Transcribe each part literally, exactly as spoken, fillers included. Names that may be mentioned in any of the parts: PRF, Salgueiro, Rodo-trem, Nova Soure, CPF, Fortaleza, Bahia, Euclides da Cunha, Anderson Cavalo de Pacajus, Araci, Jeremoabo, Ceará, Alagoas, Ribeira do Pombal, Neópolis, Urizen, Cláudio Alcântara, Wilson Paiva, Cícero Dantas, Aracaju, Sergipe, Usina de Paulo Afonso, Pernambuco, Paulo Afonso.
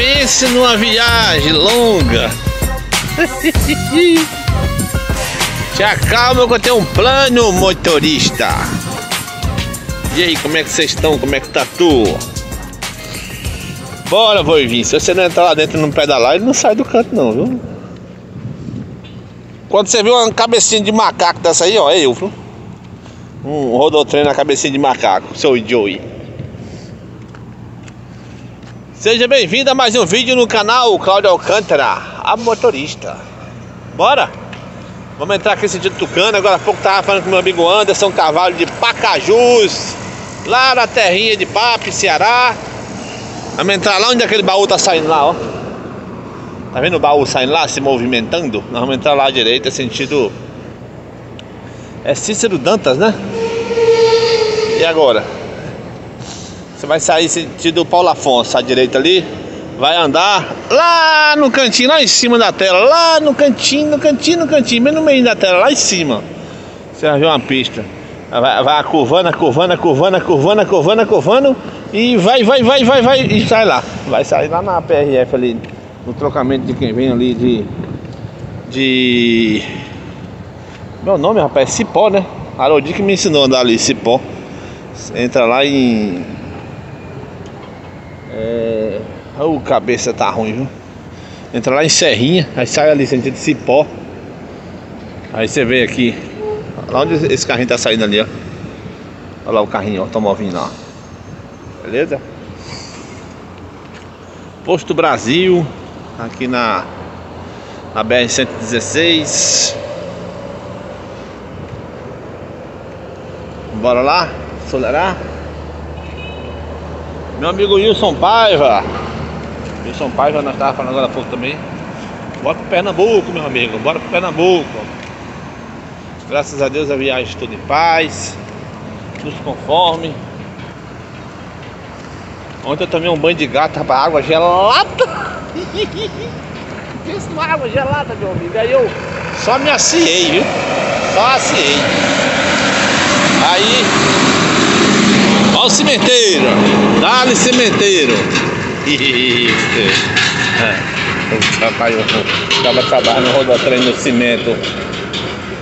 Pense numa viagem longa. Te acalma que eu tenho um plano, motorista. E aí, como é que vocês estão? Como é que tá tu? Bora, vou vir. Se você não entrar lá dentro e não pedalar, ele não sai do canto não, viu? Quando você vê uma cabecinha de macaco dessa aí, ó, é eu, viu? Um rodotrem na cabecinha de macaco, seu Joey. Seja bem-vindo a mais um vídeo no canal Cláudio Alcântara, a motorista. Bora? Vamos entrar aqui sentido Tucano. Agora há pouco tava falando com meu amigo Anderson Cavalo de Pacajus, lá na terrinha de Papi, Ceará. Vamos entrar lá onde aquele baú tá saindo lá, ó. Tá vendo o baú saindo lá, se movimentando? Nós vamos entrar lá à direita, sentido... É Cícero Dantas, né? E agora? Você vai sair sentido Paulo Afonso, à direita ali. Vai andar lá no cantinho, lá em cima da tela. Lá no cantinho, no cantinho, no cantinho. Bem no meio da tela, lá em cima. Você vai ver uma pista. Vai, vai curvando, curvando, curvando, curvando, curvando, curvando. E vai, vai, vai, vai, vai. E sai lá. Vai sair lá na P R F ali. No trocamento de quem vem ali de... De... Meu nome, rapaz, é Cipó, né? Haroldi que me ensinou a andar ali, Cipó. Entra lá em... É... O oh, cabeça tá ruim, viu? Entra lá em Serrinha, aí sai ali, sentido Cipó. Aí você vem aqui. Lá onde esse carrinho tá saindo ali, ó. Olha lá o carrinho, ó, automovinho lá. Beleza? Posto Brasil. Aqui na... Na B R cento e dezesseis. Bora lá, acelerar. Meu amigo Wilson Paiva. Wilson Paiva, nós estávamos falando agora há pouco também. Bora pro Pernambuco, meu amigo. Bora pro Pernambuco. Graças a Deus a viagem tudo em paz. Nos conforme. Ontem eu tomei um banho de gato para água gelada. Pensa numa água gelada, meu amigo. Aí eu só me aciei, viu? Só aciei. Aí, olha o cimenteiro, dá-lhe cimenteiro. Isso. Estava trabalhando no rodotrem no cimento.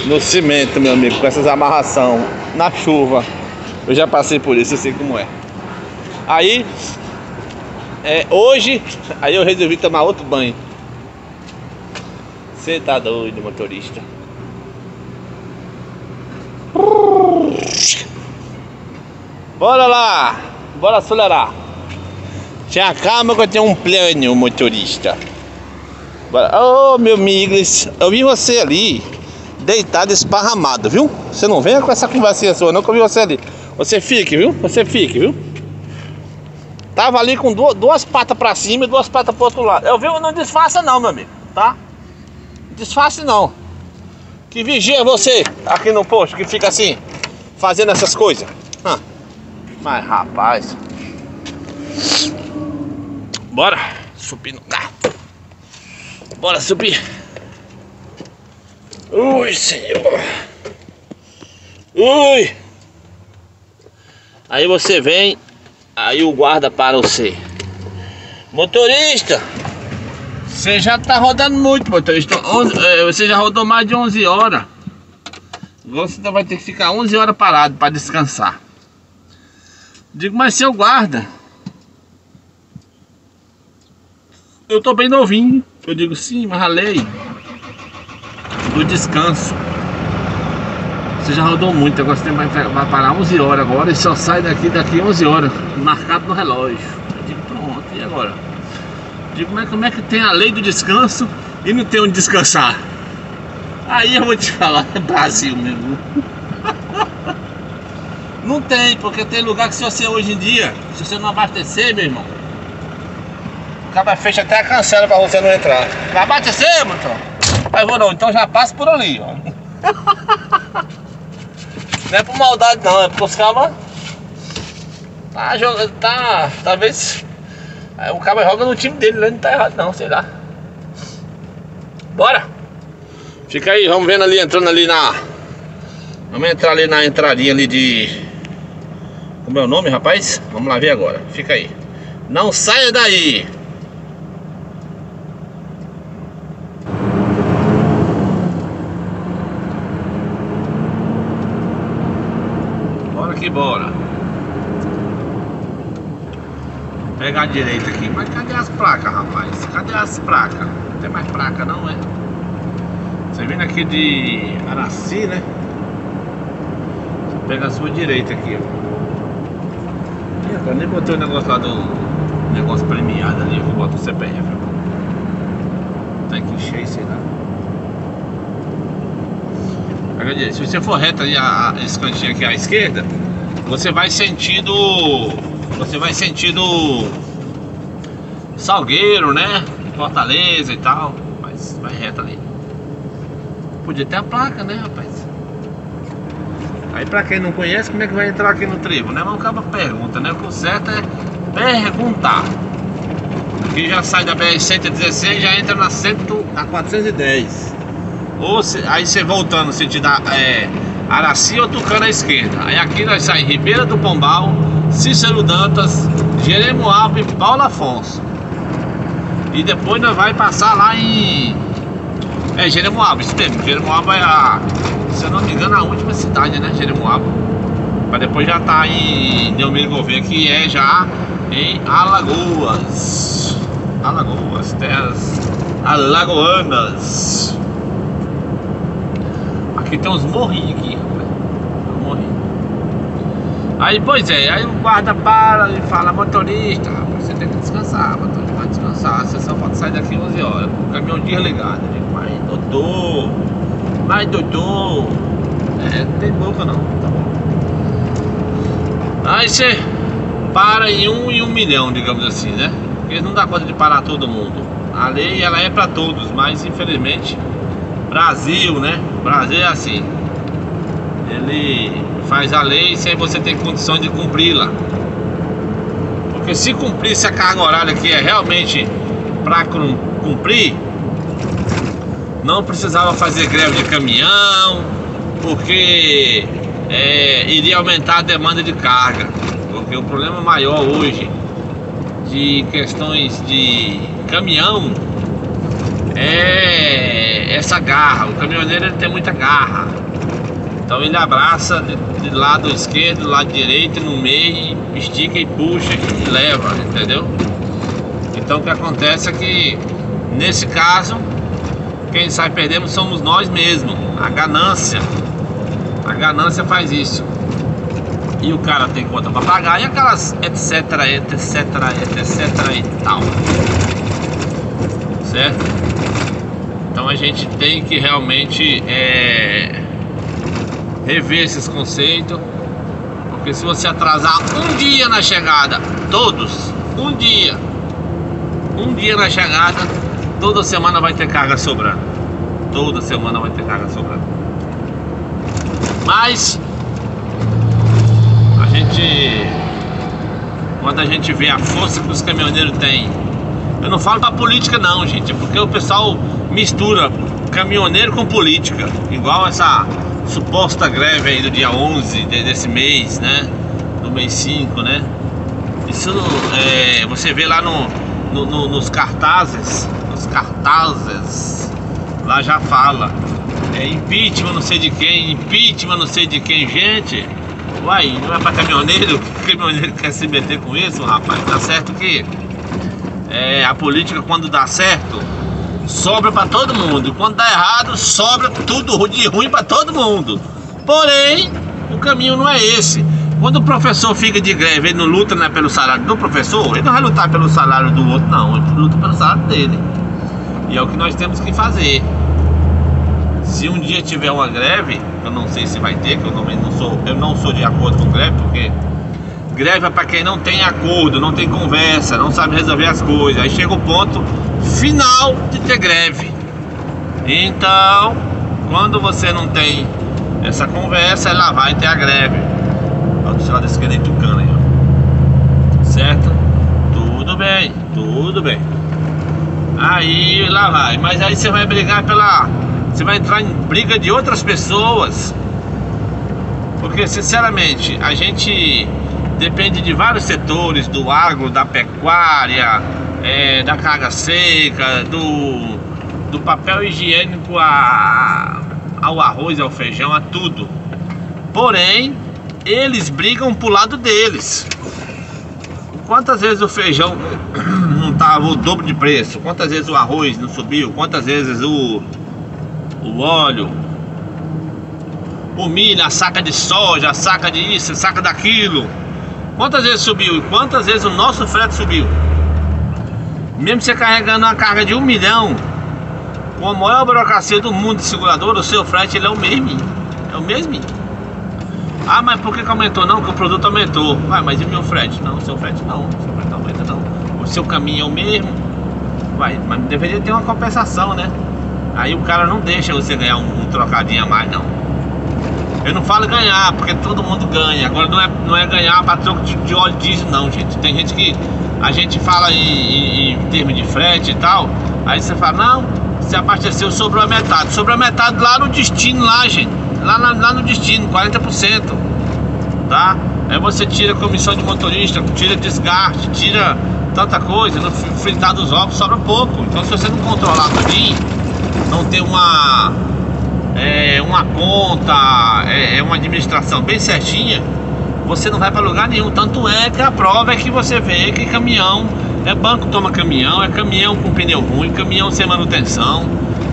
No cimento, meu amigo, com essas amarração na chuva. Eu já passei por isso, eu sei como é. Aí, é, hoje, aí eu resolvi tomar outro banho. Você tá doido, motorista? Bora lá, bora acelerar. Tinha calma que eu tenho um plano, motorista. Bora. Oh, meu Miglis, eu vi você ali deitado, esparramado, viu? Você não venha com essa conversinha sua, não, que eu vi você ali. Você fique, viu? Você fique, viu? Tava ali com duas, duas patas pra cima e duas patas pro outro lado. Eu vi, não disfarça não, meu amigo, tá? Disfarce não. Que vigia você aqui no posto, que fica assim, fazendo essas coisas. Ah, mas rapaz. Bora subir no carro. Bora subir. Ui, senhor. Ui. Aí você vem, aí o guarda para você. Motorista. Você já tá rodando muito, motorista. Você já rodou mais de onze horas. Você vai ter que ficar onze horas parado para descansar. Digo, mas seu guarda, eu tô bem novinho. Eu digo, sim, mas a lei do descanso. Você já rodou muito, agora você vai, vai parar onze horas agora e só sai daqui daqui onze horas, marcado no relógio. Eu digo, pronto, e agora? Digo, mas como é que tem a lei do descanso e não tem onde descansar? Aí eu vou te falar, é Brasil mesmo. Não tem, porque tem lugar que se você hoje em dia, se você não abastecer, meu irmão, o cara fecha até a cancela pra você não entrar. Vai abastecer, motor? Mas vou não, então já passa por ali, ó. Não é por maldade não, é porque os caras tá jogando, tá, talvez... Aí o cara joga no time dele, né? Não tá errado não, sei lá. Bora! Fica aí, vamos vendo ali, entrando ali na... Vamos entrar ali na entradinha ali de... Como é o nome, rapaz? Vamos lá ver agora, fica aí. Não saia daí! embora. Vou pegar a direita aqui. Mas cadê as placas, rapaz? Cadê as placas? Não tem mais placa não, é? Você vindo aqui de Araci, né? Você pega a sua direita aqui, ó. Eu nem botei o negócio lá do... negócio premiado ali, eu vou botar o C P F. Tem que encher, sei lá. Se você for reto ali, a, a, esse cantinho aqui à esquerda, você vai sentido... Você vai sentido... Salgueiro, né? Fortaleza e tal. Mas vai reto ali. Podia ter a placa, né, rapaz? Aí pra quem não conhece, como é que vai entrar aqui no trevo, né? Mas o cara pergunta, né? O que o certo é perguntar. Aqui já sai da B R cento e dezesseis, já entra na, cem, na quatrocentos e dez. Ou se, aí você voltando no sentido da é, Araci ou Tucano à esquerda. Aí aqui nós sai Ribeira do Pombal, Cícero Dantas, Jeremoabo e Paulo Afonso. E depois nós vai passar lá em é, Jeremoabo, isso mesmo. Jeremoabo é a, se eu não me engano, a última cidade, né? Jeremoabo. Mas depois já tá em Neópolis, que é já em Alagoas, Alagoas, terras alagoanas. Aqui tem uns morrinhos aqui, morrinho. Aí, pois é, aí o guarda para e fala: motorista, você tem que descansar, motorista, vai descansar, você só pode sair daqui onze horas, o caminhão desligado. Eu digo: mas doutor, mas doutor, é, não tem boca não, tá bom. Aí você para em um em um milhão, digamos assim, né? Porque não dá conta de parar todo mundo. A lei, ela é para todos, mas infelizmente Brasil, né? Brasil é assim. Ele faz a lei sem você ter condição de cumpri-la. Porque se cumprir, se a carga horária que é realmente para cumprir, não precisava fazer greve de caminhão, porque é, iria aumentar a demanda de carga. Porque o problema maior hoje de questões de caminhão é essa garra. O caminhoneiro, ele tem muita garra, então ele abraça de lado esquerdo, do lado direito, no meio, estica e puxa e leva, entendeu? Então o que acontece é que nesse caso quem sai perdendo somos nós mesmos. A ganância, a ganância faz isso. E o cara tem conta pra pagar e aquelas etc, etc, etc e tal, certo? Então a gente tem que realmente é, rever esses conceitos. Porque se você atrasar um dia na chegada, todos, um dia, um dia na chegada, toda semana vai ter carga sobrando. Toda semana vai ter carga sobrando. Mas a gente, quando a gente vê a força que os caminhoneiros têm, eu não falo da política não, gente, porque o pessoal mistura caminhoneiro com política, igual essa suposta greve aí do dia onze desse mês, né, do mês cinco, né. Isso é, você vê lá no, no, no, nos cartazes, nos cartazes, lá já fala, é impeachment não sei de quem, impeachment não sei de quem, gente. Uai, não é pra caminhoneiro? Que caminhoneiro quer se meter com isso, rapaz? Tá certo que é, a política, quando dá certo, sobra pra todo mundo. Quando dá errado, sobra tudo de ruim pra todo mundo. Porém, o caminho não é esse. Quando o professor fica de greve, ele não luta, né, pelo salário do professor. Ele não vai lutar pelo salário do outro, não. Ele luta pelo salário dele. E é o que nós temos que fazer. Se um dia tiver uma greve, eu não sei se vai ter, que eu não, eu não, sou, eu não sou de acordo com greve, porque greve é para quem não tem acordo, não tem conversa, não sabe resolver as coisas. Aí chega o ponto final de ter greve. Então, quando você não tem essa conversa, ela vai ter a greve. Olha do lado esquerdo aí, Tucano aí, ó. Certo? Tudo bem, tudo bem. Aí lá vai, mas aí você vai brigar pela... Você vai entrar em briga de outras pessoas. Porque, sinceramente, a gente depende de vários setores, do agro, da pecuária, é, da carga seca, do, do papel higiênico a, ao arroz, ao feijão, a tudo. Porém, eles brigam pro lado deles. Quantas vezes o feijão não estava o dobro de preço? Quantas vezes o arroz não subiu? Quantas vezes o, o óleo? O milho, a saca de soja, a saca de isso, a saca daquilo. Quantas vezes subiu? E quantas vezes o nosso frete subiu? Mesmo você carregando uma carga de um milhão, com a maior burocracia do mundo de segurador, o seu frete ele é o mesmo. É o mesmo. Ah, mas por que que aumentou? Não, que o produto aumentou. Vai, mas e o meu frete? Não, o seu frete não. O seu frete não aumenta não. O seu caminho é o mesmo. Vai, mas deveria ter uma compensação, né? Aí o cara não deixa você ganhar um, um trocadinho a mais, não. Eu não falo ganhar, porque todo mundo ganha. Agora não é, não é ganhar para troco de, de óleo diesel, não, gente. Tem gente que a gente fala em, em, em termos de frete e tal. Aí você fala, não, você abasteceu, sobrou a metade. Sobrou a metade lá no destino, lá, gente. Lá, lá, lá no destino, quarenta por cento. Tá? Aí você tira comissão de motorista, tira desgaste, tira tanta coisa. No fritar dos ovos sobra pouco. Então se você não controlar tudinho, não ter uma... É uma conta, é uma administração bem certinha, você não vai para lugar nenhum. Tanto é que a prova é que você vê que caminhão, é banco toma caminhão, é caminhão com pneu ruim, caminhão sem manutenção.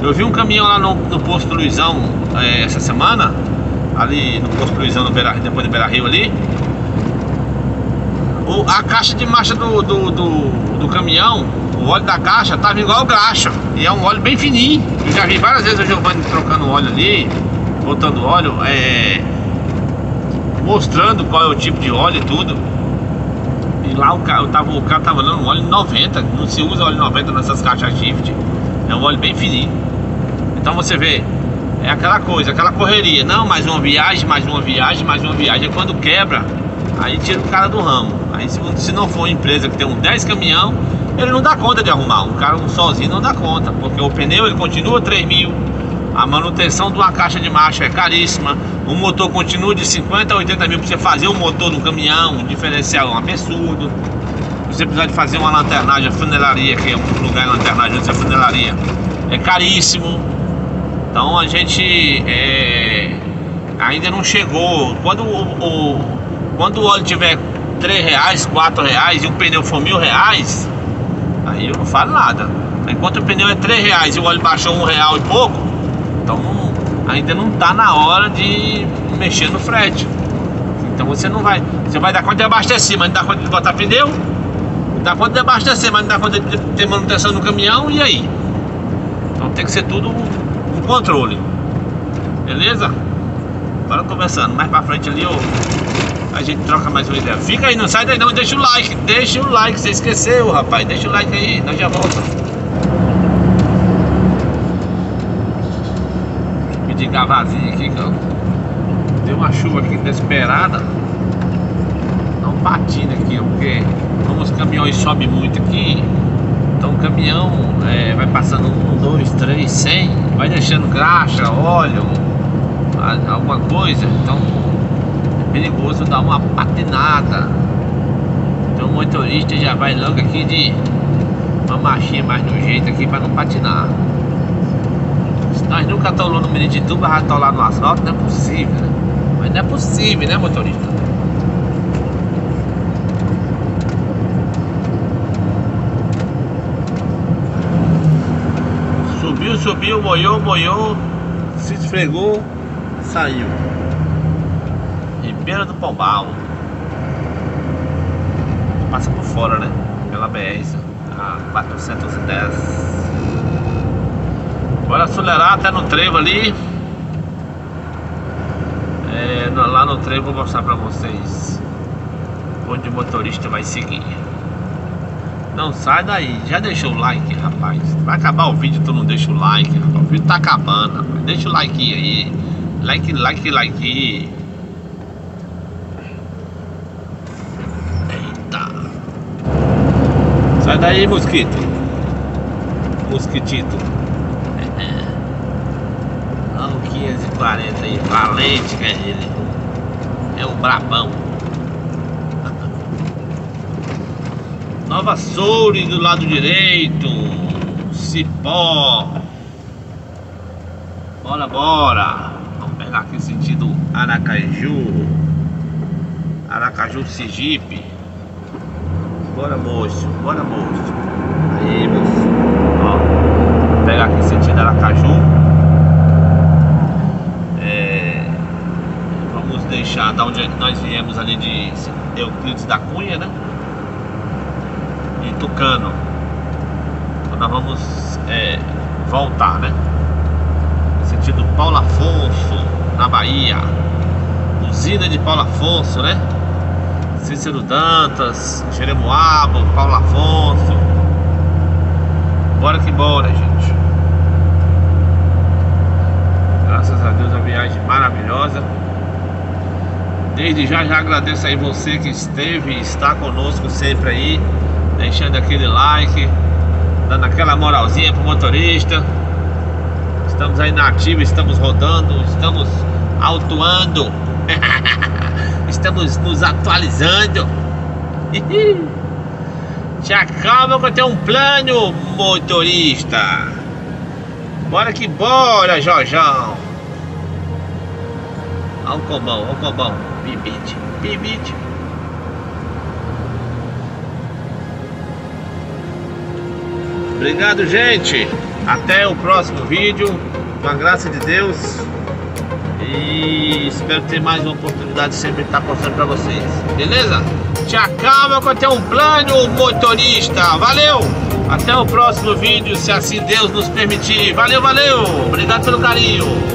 Eu vi um caminhão lá no, no posto do Luizão é, essa semana, ali no posto do Luizão, no Beira, depois do Beira Rio ali. O, a caixa de marcha do, do, do, do caminhão, o óleo da caixa tava igual graxa, e é um óleo bem fininho. Eu já vi várias vezes o Giovanni trocando óleo ali, botando óleo, é, mostrando qual é o tipo de óleo e tudo. E lá o cara tava, o cara tava olhando um óleo noventa, não se usa óleo noventa nessas caixas Shift, é um óleo bem fininho. Então você vê, é aquela coisa, aquela correria, não, mais uma viagem, mais uma viagem, mais uma viagem, é quando quebra, aí tira o cara do ramo. Aí se, se não for uma empresa que tem uns dez caminhão, ele não dá conta de arrumar, o cara sozinho não dá conta, porque o pneu ele continua três mil, a manutenção de uma caixa de marcha é caríssima, o motor continua de cinquenta a oitenta mil para você fazer um motor no caminhão, um diferencial é um absurdo, você precisa de fazer uma lanternagem, a funilaria, que é um lugar de lanternagem, onde é funilaria, é caríssimo. Então a gente é, ainda não chegou, quando o, o, quando o óleo tiver três reais, quatro reais e o pneu for mil reais, aí eu não falo nada. Enquanto o pneu é três reais e o óleo baixou um real e pouco, então ainda não está na hora de mexer no frete. Então você não vai, você vai dar conta de abastecer, mas não dá conta de botar pneu, não dá conta de abastecer, mas não dá conta de ter manutenção no caminhão, e aí? Então tem que ser tudo um controle. Beleza? Agora conversando, mais pra frente ali eu, a gente troca mais uma ideia. Fica aí, não sai daí não, deixa o like, deixa o like, você esqueceu, rapaz, deixa o like aí, nós já voltamos. Pedir gavazinho aqui, cara. Deu uma chuva aqui inesperada. Não patina aqui, porque como os caminhões sobem muito aqui, então o caminhão é, vai passando um, dois, três, cem, vai deixando graxa, óleo, alguma coisa, então perigoso dar uma patinada. Então o motorista já vai logo aqui de uma marchinha mais do jeito aqui para não patinar. Se nós nunca atolou no menino de tuba, vai atolar no asfalto, não é possível, né? Mas não é possível, né, motorista? Subiu, subiu, boiou, boiou, se esfregou, saiu. Ribeira do Pombal. Passa por fora, né? Pela B R quatrocentos e dez. Bora acelerar até no trevo ali. É, lá no trevo eu vou mostrar pra vocês onde o motorista vai seguir. Não sai daí. Já deixou o like, rapaz? Vai acabar o vídeo, tu não deixa o like, rapaz. O vídeo tá acabando, rapaz. Deixa o like aí. Like, like, like. Sai daí, mosquito. Mosquitito. Olha o quinhentos e quarenta aí, valente que é ele. É um brabão. Nova Soure do lado direito. Cipó. Bora, bora. Vamos pegar aqui o sentido Aracaju. Aracaju, Sergipe. Bora, moço, bora, moço. Aí, meu filho. Ó, vou pegar aqui sentido Aracaju. É, vamos deixar da onde nós viemos ali de Euclides da Cunha, né? E Tucano. Então nós vamos é, voltar, né? Sentido Paulo Afonso, na Bahia. Usina de Paulo Afonso, né? Cícero Dantas, Jeremoabo, Paulo Afonso. Bora que bora, gente. Graças a Deus, a viagem maravilhosa. Desde já, já agradeço aí você que esteve e está conosco sempre aí, deixando aquele like, dando aquela moralzinha pro motorista. Estamos aí na ativa, estamos rodando, estamos autuando. Estamos nos atualizando. Te acalma que eu tenho um plano, motorista. Bora que bora, Jorjão. Olha o combão, olha o combão. Bibite, bibite. Obrigado, gente. Até o próximo vídeo. Com a graça de Deus. E espero ter mais uma oportunidade de sempre estar postando para vocês. Beleza? Te acalma que eu tenho um plano, motorista. Valeu! Até o próximo vídeo, se assim Deus nos permitir. Valeu, valeu! Obrigado pelo carinho.